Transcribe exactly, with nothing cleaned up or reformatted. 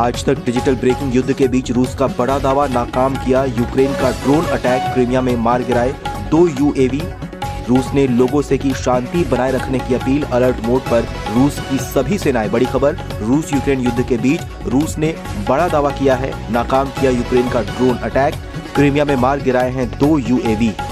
आज तक digital breaking. युद्ध के बीच रूस का बड़ा दावा नाकाम किया, यूक्रेन का ड्रोन अटैक क्रीमिया में मार गिराए दो यूएवी। रूस ने लोगों से की शांति बनाए रखने की अपील, अलर्ट मोड पर रूस की सभी सेनाएं। बड़ी खबर, रूस यूक्रेन युद्ध के बीच रूस ने बड़ा दावा किया है, नाकाम किया यूक्रेन का ड्रोन अटैक, क्रीमिया में मार गिराए हैं दो यूएवी।